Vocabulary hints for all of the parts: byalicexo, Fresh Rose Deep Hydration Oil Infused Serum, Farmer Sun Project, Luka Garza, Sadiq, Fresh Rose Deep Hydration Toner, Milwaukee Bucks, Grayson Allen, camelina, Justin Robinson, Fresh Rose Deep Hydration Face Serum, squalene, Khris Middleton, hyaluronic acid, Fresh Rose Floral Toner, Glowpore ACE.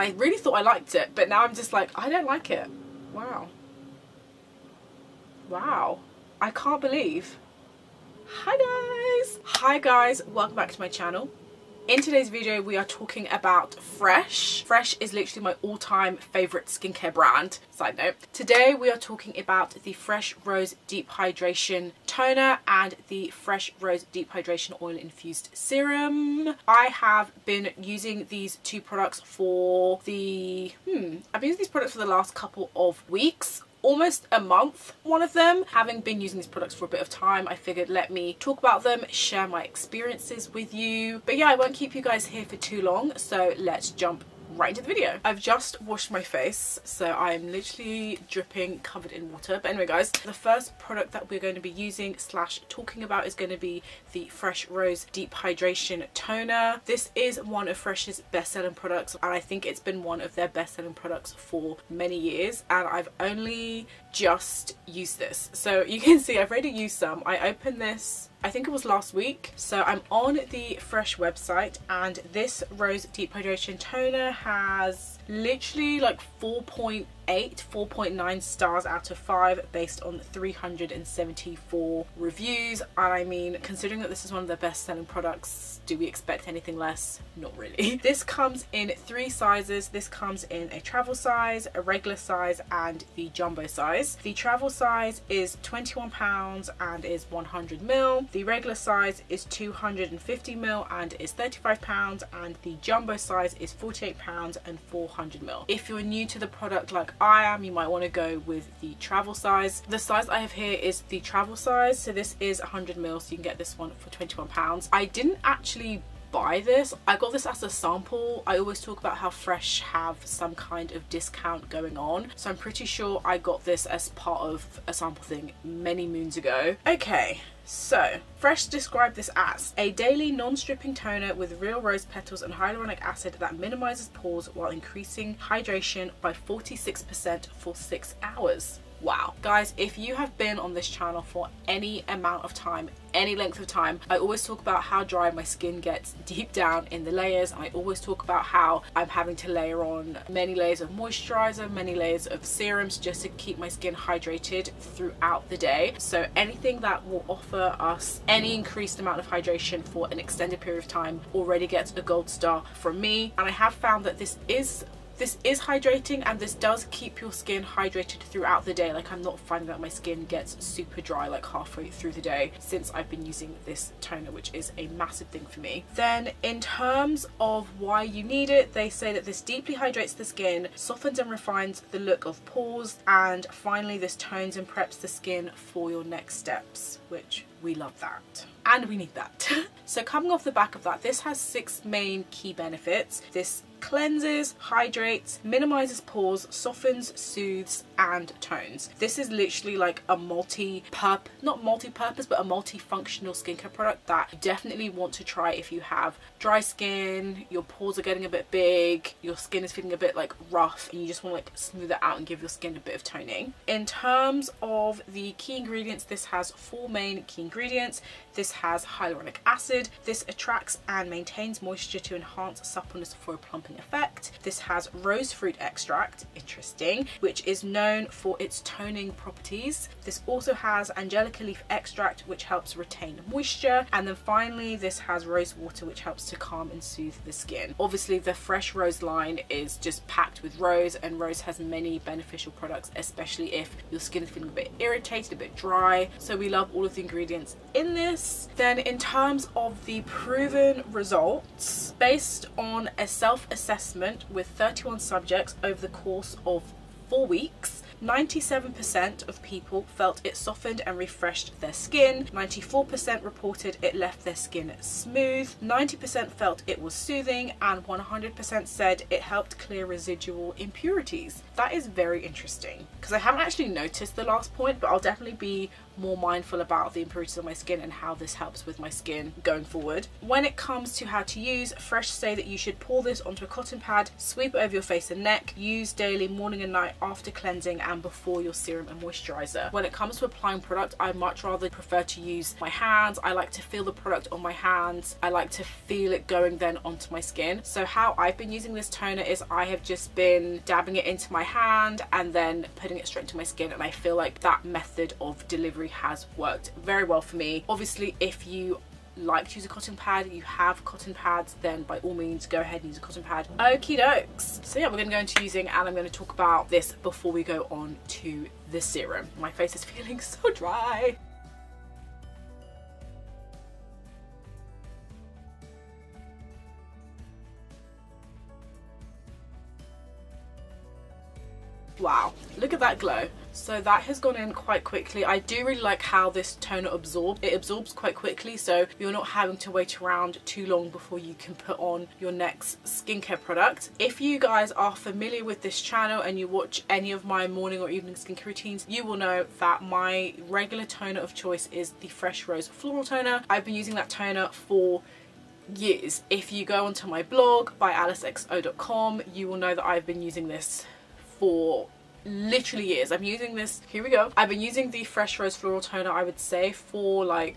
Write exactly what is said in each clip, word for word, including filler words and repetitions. I really thought I liked it, but now I'm just like, I don't like it. Wow. Wow. I can't believe. Hi guys. Hi guys, welcome back to my channel. In today's video, we are talking about Fresh. Fresh is literally my all-time favourite skincare brand. Side note. Today, we are talking about the Fresh Rose Deep Hydration Toner and the Fresh Rose Deep Hydration Oil Infused Serum. I have been using these two products for the... Hmm. I've been using these products for the last couple of weeks. Almost a month, one of them. Having been using these products for a bit of time, I figured let me talk about them, share my experiences with you. But yeah, I won't keep you guys here for too long, so let's jump right into the video. I've just washed my face, so I'm literally dripping, covered in water. But anyway guys, the first product that we're going to be using slash talking about is going to be the Fresh Rose Deep Hydration Toner. This is one of Fresh's best-selling products, and I think it's been one of their best-selling products for many years, and I've only just used this. So you can see I've already used some. I opened this, I think it was last week. So I'm on the Fresh website, and this Rose Deep Hydration Toner has literally like four point eight, four point nine stars out of five based on three hundred seventy-four reviews. And I mean, considering that this is one of the best selling products, do we expect anything less? Not really. This comes in three sizes. This comes in a travel size, a regular size, and the jumbo size. The travel size is twenty-one pounds and is one hundred mil. The regular size is two hundred fifty mil and is thirty-five pounds, and the jumbo size is forty-eight pounds and four hundred mil. If you're new to the product like I am, you might want to go with the travel size. The size I have here is the travel size, so this is one hundred mil, so you can get this one for twenty-one pounds. I didn't actually buy this, I got this as a sample. I always talk about how Fresh have some kind of discount going on, so I'm pretty sure I got this as part of a sample thing many moons ago. Okay, so Fresh described this as a daily non-stripping toner with real rose petals and hyaluronic acid that minimizes pores while increasing hydration by forty-six percent for six hours. Wow. Guys, if you have been on this channel for any amount of time, any length of time, I always talk about how dry my skin gets deep down in the layers, and I always talk about how I'm having to layer on many layers of moisturizer, many layers of serums just to keep my skin hydrated throughout the day. So anything that will offer us any increased amount of hydration for an extended period of time already gets a gold star from me. And I have found that this is This is hydrating, and this does keep your skin hydrated throughout the day. Like, I'm not finding that my skin gets super dry like halfway through the day since I've been using this toner, which is a massive thing for me. Then in terms of why you need it, they say that this deeply hydrates the skin, softens and refines the look of pores, and finally this tones and preps the skin for your next steps, which we love that. And we need that. So coming off the back of that, this has six main key benefits. This cleanses, hydrates, minimizes pores, softens, soothes, and tones. This is literally like a multi-purpose, not multi-purpose, but a multi-functional skincare product that you definitely want to try if you have dry skin, your pores are getting a bit big, your skin is feeling a bit like rough, and you just want to like smooth it out and give your skin a bit of toning. In terms of the key ingredients, this has four main key ingredients. This has hyaluronic acid. This attracts and maintains moisture to enhance suppleness for a plumping effect. This has rose fruit extract, interesting, which is known for its toning properties. This also has angelica leaf extract, which helps retain moisture. And then finally, this has rose water, which helps to calm and soothe the skin. Obviously, the Fresh Rose line is just packed with rose, and rose has many beneficial products, especially if your skin is feeling a bit irritated, a bit dry. So we love all of the ingredients in this. Then in terms of the proven results, based on a self-assessment with thirty-one subjects over the course of four weeks, ninety-seven percent of people felt it softened and refreshed their skin, ninety-four percent reported it left their skin smooth, ninety percent felt it was soothing, and one hundred percent said it helped clear residual impurities. That is very interesting, because I haven't actually noticed the last point, but I'll definitely be more mindful about the impurities on my skin and how this helps with my skin going forward. When it comes to how to use, Fresh say that you should pour this onto a cotton pad, sweep it over your face and neck, use daily morning and night after cleansing and before your serum and moisturizer. When it comes to applying product, I much rather prefer to use my hands. I like to feel the product on my hands. I like to feel it going then onto my skin. So how I've been using this toner is I have just been dabbing it into my hand and then putting it straight into my skin, and I feel like that method of delivery has worked very well for me. Obviously, if you like to use a cotton pad, you have cotton pads, then by all means go ahead and use a cotton pad. Okie dokes. So yeah, we're gonna go into using, and I'm gonna talk about this before we go on to the serum. My face is feeling so dry. Wow, look at that glow. So that has gone in quite quickly. I do really like how this toner absorbs. It absorbs quite quickly, so you're not having to wait around too long before you can put on your next skincare product. If you guys are familiar with this channel and you watch any of my morning or evening skincare routines, you will know that my regular toner of choice is the Fresh Rose Floral Toner. I've been using that toner for years. If you go onto my blog by alicexo dot com, you will know that I've been using this for literally years. I'm using this, here we go. I've been using the Fresh Rose Floral Toner, I would say, for like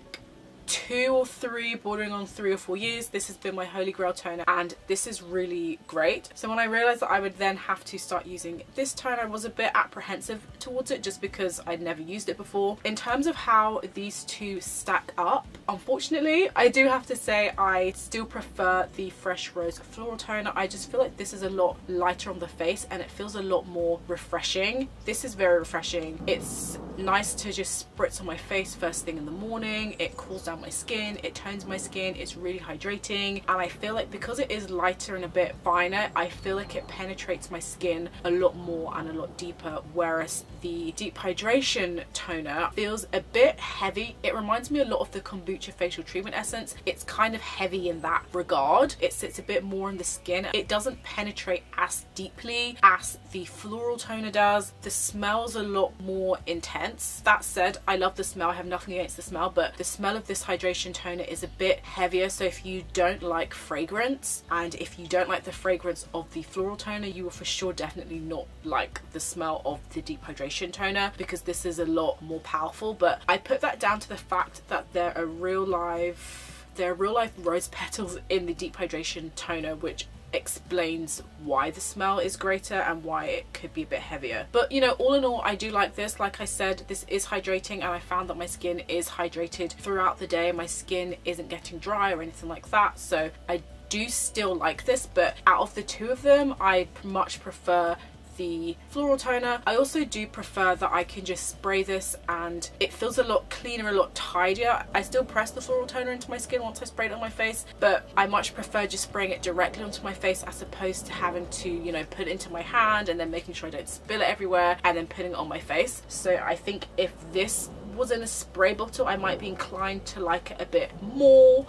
two or three, bordering on three or four years. This has been my holy grail toner, and this is really great. So when I realized that I would then have to start using this toner, I was a bit apprehensive towards it just because I'd never used it before. In terms of how these two stack up, unfortunately, I do have to say I still prefer the Fresh Rose Floral Toner. I just feel like this is a lot lighter on the face and it feels a lot more refreshing. This is very refreshing. It's nice to just spritz on my face first thing in the morning. It cools down my skin, it tones my skin, it's really hydrating, and I feel like because it is lighter and a bit finer, I feel like it penetrates my skin a lot more and a lot deeper, whereas the Deep Hydration Toner feels a bit heavy. It reminds me a lot of the kombucha facial treatment essence. It's kind of heavy in that regard. It sits a bit more on the skin. It doesn't penetrate as deeply as the floral toner does. The smell's a lot more intense. That said, I love the smell. I have nothing against the smell, but the smell of this hydration toner is a bit heavier, so if you don't like fragrance and if you don't like the fragrance of the floral toner, you will for sure definitely not like the smell of the Deep Hydration Toner, because this is a lot more powerful. But I put that down to the fact that there are real life there are real life rose petals in the Deep Hydration Toner, which explains why the smell is greater and why it could be a bit heavier. But you know, all in all, I do like this. Like I said, this is hydrating, and I found that my skin is hydrated throughout the day. My skin isn't getting dry or anything like that, so I do still like this. But out of the two of them, I much prefer the floral toner. I also do prefer that I can just spray this and it feels a lot cleaner, a lot tidier. I still press the floral toner into my skin once I spray it on my face, but I much prefer just spraying it directly onto my face as opposed to having to, you know, put it into my hand and then making sure I don't spill it everywhere and then putting it on my face. So I think if this was in a spray bottle, I might be inclined to like it a bit more,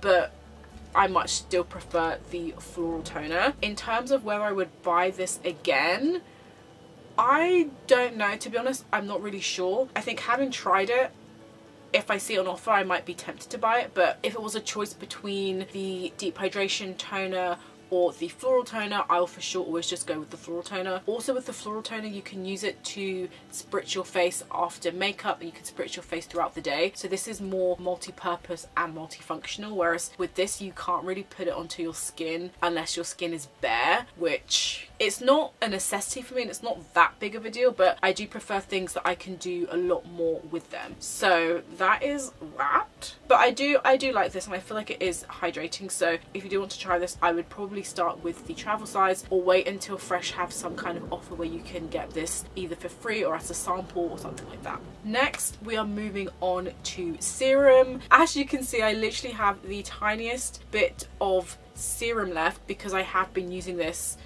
but I much still prefer the floral toner. In terms of where I would buy this again, I don't know, to be honest. I'm not really sure. I think having tried it, if I see it on offer, I might be tempted to buy it, but if it was a choice between the Deep Hydration Toner or the floral toner, I'll for sure always just go with the floral toner. Also with the floral toner, you can use it to spritz your face after makeup, and you can spritz your face throughout the day. So this is more multi-purpose and multifunctional, whereas with this you can't really put it onto your skin unless your skin is bare, which it's not a necessity for me and it's not that big of a deal, but I do prefer things that I can do a lot more with them. So that is wrapped. But I do I do like this, and I feel like it is hydrating. So if you do want to try this, I would probably start with the travel size, or wait until Fresh have some kind of offer where you can get this either for free or as a sample or something like that. Next, we are moving on to serum. As you can see, I literally have the tiniest bit of serum left because I have been using this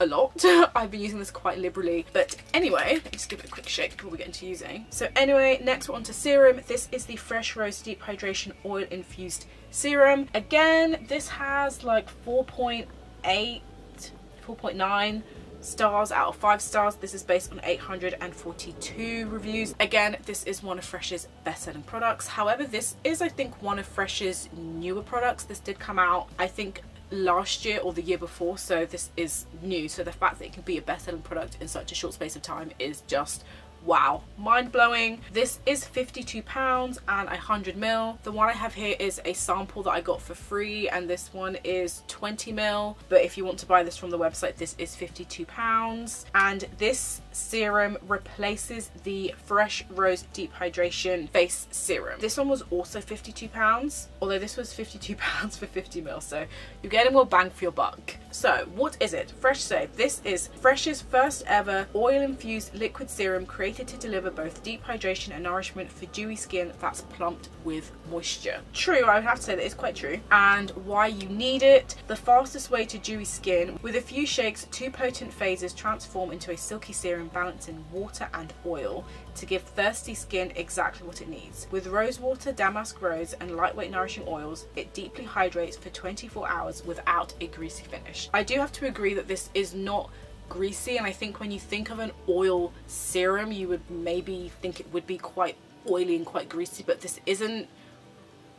a lot. I've been using this quite liberally, but anyway, let me just give it a quick shake before we get into using. So anyway, next we're on to serum. This is the Fresh Rose Deep Hydration Oil Infused Serum. Again, this has like four point eight, four point nine stars out of five stars. This is based on eight hundred forty-two reviews. Again, this is one of Fresh's best-selling products. However, this is, I think, one of Fresh's newer products. This did come out, I think, last year or the year before, so this is new. So the fact that it can be a best-selling product in such a short space of time is just wow, mind-blowing. This is fifty-two pounds and one hundred mil. The one I have here is a sample that I got for free, and this one is twenty mil, but if you want to buy this from the website, this is fifty-two pounds. And this serum replaces the Fresh Rose Deep Hydration Face Serum. This one was also fifty-two pounds, although this was fifty-two pounds for fifty mil, so you're getting more bang for your buck. So what is it? Fresh Save. This is Fresh's first ever oil-infused liquid serum created to deliver both deep hydration and nourishment for dewy skin that's plumped with moisture. True, I would have to say that it's quite true. And why you need it. The fastest way to dewy skin. With a few shakes, two potent phases transform into a silky serum balancing water and oil to give thirsty skin exactly what it needs. With rose water, damask rose, and lightweight nourishing oils, it deeply hydrates for twenty-four hours without a greasy finish. I do have to agree that this is not greasy, and I think when you think of an oil serum, you would maybe think it would be quite oily and quite greasy, but this isn't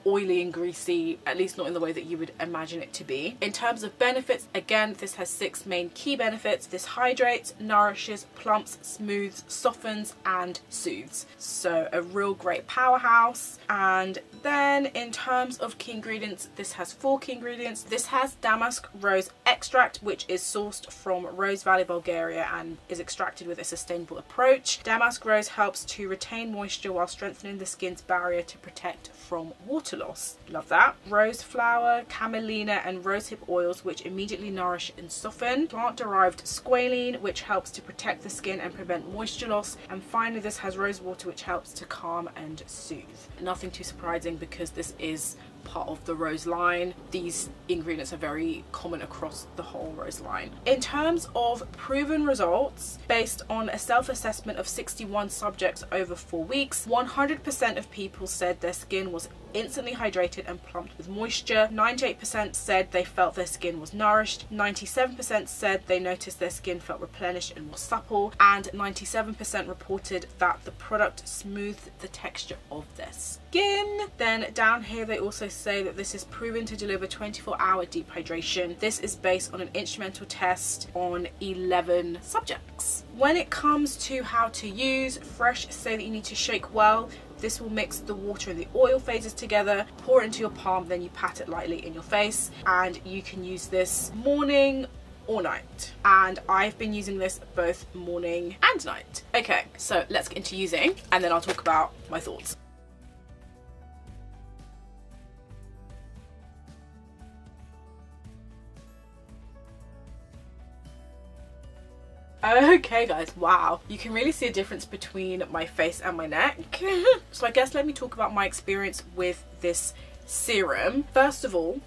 oily and greasy, at least not in the way that you would imagine it to be. In terms of benefits, again, this has six main key benefits. This hydrates, nourishes, plumps, smooths, softens, and soothes. So a real great powerhouse. And then in terms of key ingredients, this has four key ingredients. This has damask rose extract, which is sourced from Rose Valley, Bulgaria, and is extracted with a sustainable approach. Damask rose helps to retain moisture while strengthening the skin's barrier to protect from water loss. Love that. Rose flower, camelina, and rosehip oils, which immediately nourish and soften. Plant derived squalene, which helps to protect the skin and prevent moisture loss. And finally, this has rose water, which helps to calm and soothe. Nothing too surprising because this is part of the rose line. These ingredients are very common across the whole rose line. In terms of proven results, based on a self-assessment of sixty-one subjects over four weeks, one hundred percent of people said their skin was instantly hydrated and plumped with moisture. ninety-eight percent said they felt their skin was nourished. ninety-seven percent said they noticed their skin felt replenished and more supple. And ninety-seven percent reported that the product smoothed the texture of their skin. Then down here, they also say that this is proven to deliver twenty-four hour deep hydration. This is based on an instrumental test on eleven subjects. When it comes to how to use, Fresh say that you need to shake well. This will mix the water and the oil phases together, pour it into your palm, then you pat it lightly in your face, and you can use this morning or night. And I've been using this both morning and night. Okay, so let's get into using, and then I'll talk about my thoughts. Okay guys, wow, you can really see a difference between my face and my neck. So I guess let me talk about my experience with this serum. First of all,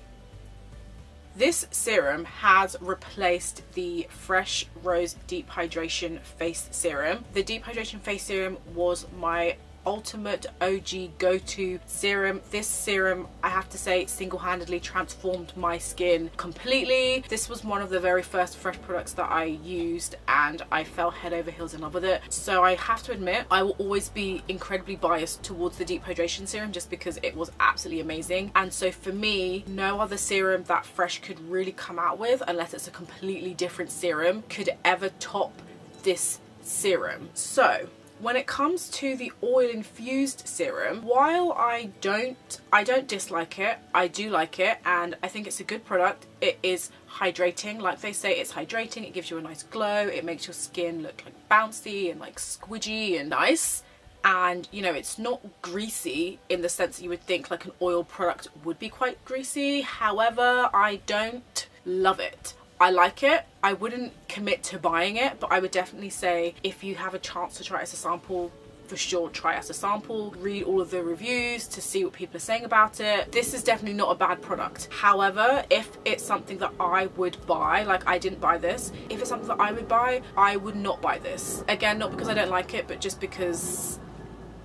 this serum has replaced the Fresh Rose Deep Hydration Face Serum. The Deep Hydration Face Serum was my ultimate O G go-to serum. This serum, I have to say, single-handedly transformed my skin completely. This was one of the very first Fresh products that I used, and I fell head over heels in love with it. So I have to admit, I will always be incredibly biased towards the Deep Hydration Serum just because it was absolutely amazing. And so for me, no other serum that Fresh could really come out with, unless it's a completely different serum, could ever top this serum. So when it comes to the oil infused serum, while I don't I don't dislike it, I do like it, and I think it's a good product. It is hydrating, like they say, it's hydrating, it gives you a nice glow, it makes your skin look like bouncy and like squidgy and nice. And you know, it's not greasy in the sense that you would think like an oil product would be quite greasy. However, I don't love it. I like it. I wouldn't commit to buying it, but I would definitely say if you have a chance to try it as a sample, for sure try it as a sample. Read all of the reviews to see what people are saying about it. This is definitely not a bad product. However, if it's something that I would buy, like I didn't buy this, if it's something that I would buy, I would not buy this. Again, not because I don't like it, but just because,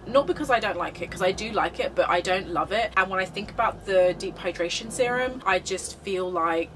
not because I don't like it, because I do like it, but I don't love it. And when I think about the Deep Hydration Serum, I just feel like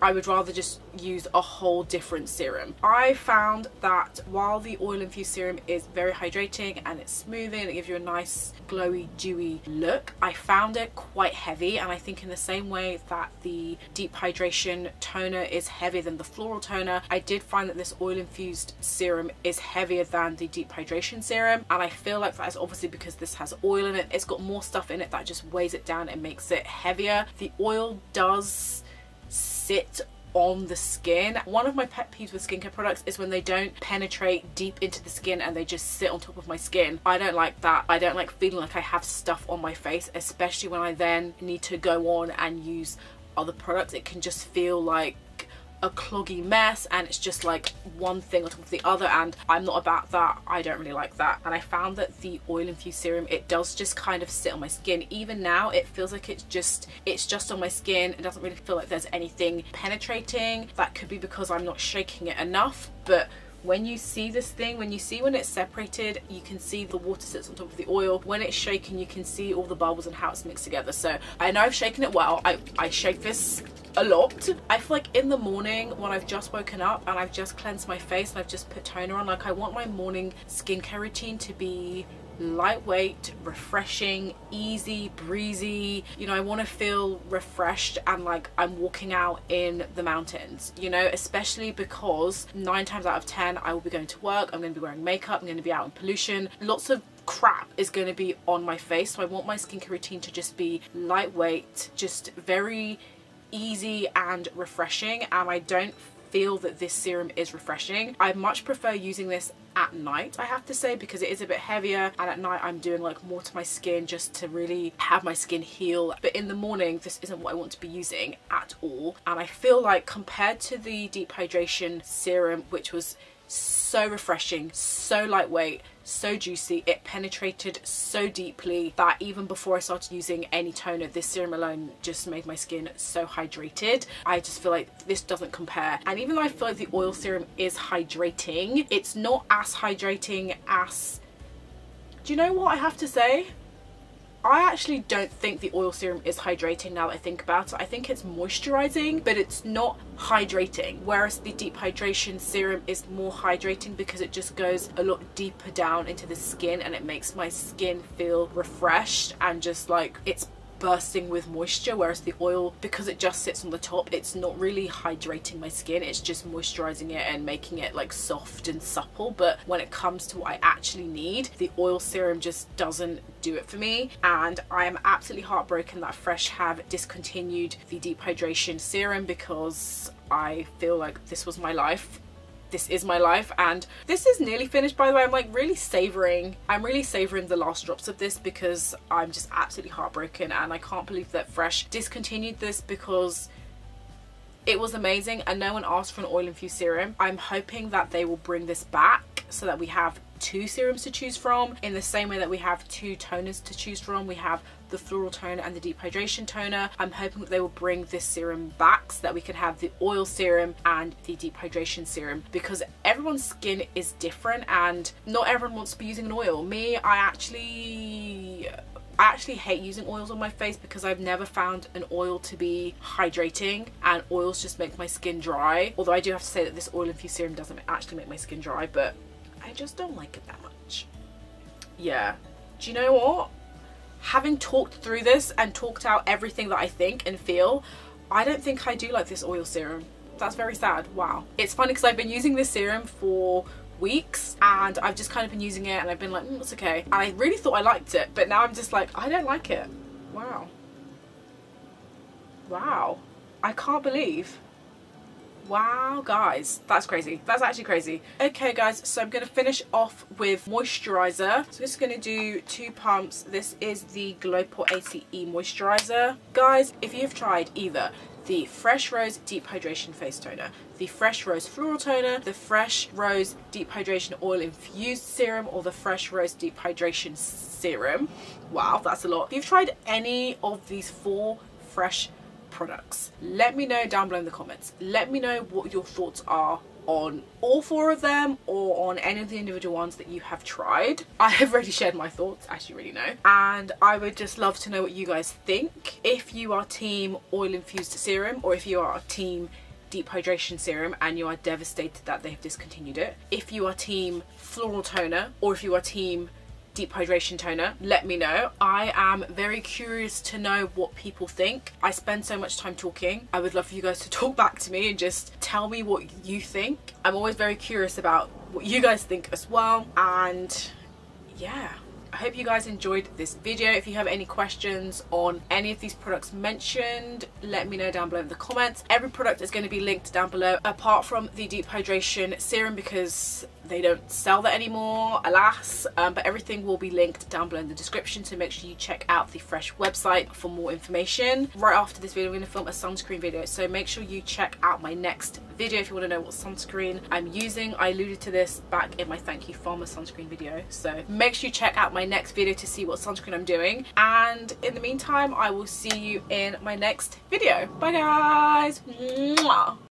I would rather just use a whole different serum. I found that while the oil infused serum is very hydrating and it's smoothing and it gives you a nice glowy, dewy look, I found it quite heavy, and I think in the same way that the deep hydration toner is heavier than the floral toner, I did find that this oil infused serum is heavier than the deep hydration serum, and I feel like that is obviously because this has oil in it. It's got more stuff in it that just weighs it down and makes it heavier. The oil does sit on the skin. One of my pet peeves with skincare products is when they don't penetrate deep into the skin and they just sit on top of my skin. I don't like that. I don't like feeling like I have stuff on my face, especially when I then need to go on and use other products. It can just feel like a cloggy mess, and it's just like one thing on top of the other, and I'm not about that. I don't really like that. And I found that the oil infused serum, it does just kind of sit on my skin. Even now it feels like it's just it's just on my skin. It doesn't really feel like there's anything penetrating. That could be because I'm not shaking it enough, but when you see this thing, when you see when it's separated, you can see the water sits on top of the oil. When it's shaken, you can see all the bubbles and how it's mixed together. So I know I've shaken it well. I, I shake this a lot. I feel like in the morning when I've just woken up and I've just cleansed my face and I've just put toner on, like I want my morning skincare routine to be lightweight, refreshing, easy, breezy. You know, I want to feel refreshed and like I'm walking out in the mountains, you know, especially because nine times out of ten I will be going to work, I'm going to be wearing makeup, I'm going to be out in pollution, lots of crap is going to be on my face. So I want my skincare routine to just be lightweight, just very easy and refreshing, and I don't feel that this serum is refreshing. I much prefer using this at night, I have to say, because it is a bit heavier, and at night I'm doing like more to my skin just to really have my skin heal. But in the morning this isn't what I want to be using at all, and I feel like compared to the deep hydration serum, which was so refreshing, so lightweight, so juicy, it penetrated so deeply that even before I started using any toner, this serum alone just made my skin so hydrated. I just feel like this doesn't compare. And even though I feel like the oil serum is hydrating, it's not as hydrating as, do you know what I have to say? I actually don't think the oil serum is hydrating now that I think about it. I think it's moisturizing, but it's not hydrating, whereas the deep hydration serum is more hydrating because it just goes a lot deeper down into the skin, and it makes my skin feel refreshed and just like it's bursting with moisture. Whereas the oil, because it just sits on the top, it's not really hydrating my skin, it's just moisturizing it and making it like soft and supple. But when it comes to what I actually need, the oil serum just doesn't do it for me, and I am absolutely heartbroken that Fresh have discontinued the deep hydration serum, because I feel like this was my life. This is my life, and this is nearly finished, by the way. I'm like really savoring I'm really savoring the last drops of this, because I'm just absolutely heartbroken, and I can't believe that Fresh discontinued this, because it was amazing and no one asked for an oil infused serum. I'm hoping that they will bring this back so that we have two serums to choose from, in the same way that we have two toners to choose from. We have the floral toner and the deep hydration toner. I'm hoping that they will bring this serum back so that we can have the oil serum and the deep hydration serum, because everyone's skin is different and not everyone wants to be using an oil. Me, I actually I actually hate using oils on my face, because I've never found an oil to be hydrating, and oils just make my skin dry. Although I do have to say that this oil infused serum doesn't actually make my skin dry, but I just don't like it that much. Yeah. Do you know what? Having talked through this and talked out everything that I think and feel, I don't think I do like this oil serum. That's very sad. Wow. It's funny because I've been using this serum for weeks, and I've just kind of been using it and I've been like, mm, it's okay. And I really thought I liked it, but now I'm just like, I don't like it. Wow. Wow. I can't believe. Wow, guys, that's crazy. That's actually crazy. Okay, guys, so I'm going to finish off with moisturizer. So this is going to do two pumps. This is the Glowpore A C E moisturizer. Guys, if you've tried either the Fresh Rose Deep Hydration Face Toner, the Fresh Rose Floral Toner, the Fresh Rose Deep Hydration Oil Infused Serum, or the Fresh Rose Deep Hydration Serum, wow, that's a lot. If you've tried any of these four Fresh products, let me know down below in the comments. Let me know what your thoughts are on all four of them, or on any of the individual ones that you have tried. I have already shared my thoughts, as you really know, and I would just love to know what you guys think. If you are team oil infused serum, or if you are team Deep Hydration Serum and you are devastated that they have discontinued it. If you are team Floral Toner or if you are team Deep Hydration Toner, let me know. I am very curious to know what people think. I spend so much time talking. I would love for you guys to talk back to me and just tell me what you think. I'm always very curious about what you guys think as well. And yeah, I hope you guys enjoyed this video. If you have any questions on any of these products mentioned, let me know down below in the comments. Every product is going to be linked down below apart from the Deep Hydration Serum because they don't sell that anymore, alas, um, but everything will be linked down below in the description, so make sure you check out the Fresh website for more information. Right after this video I'm going to film a sunscreen video, so make sure you check out my next video if you want to know what sunscreen I'm using. I alluded to this back in my Thank You Farmer sunscreen video, so make sure you check out my next video to see what sunscreen I'm doing, and in the meantime I will see you in my next video. Bye guys! Mwah.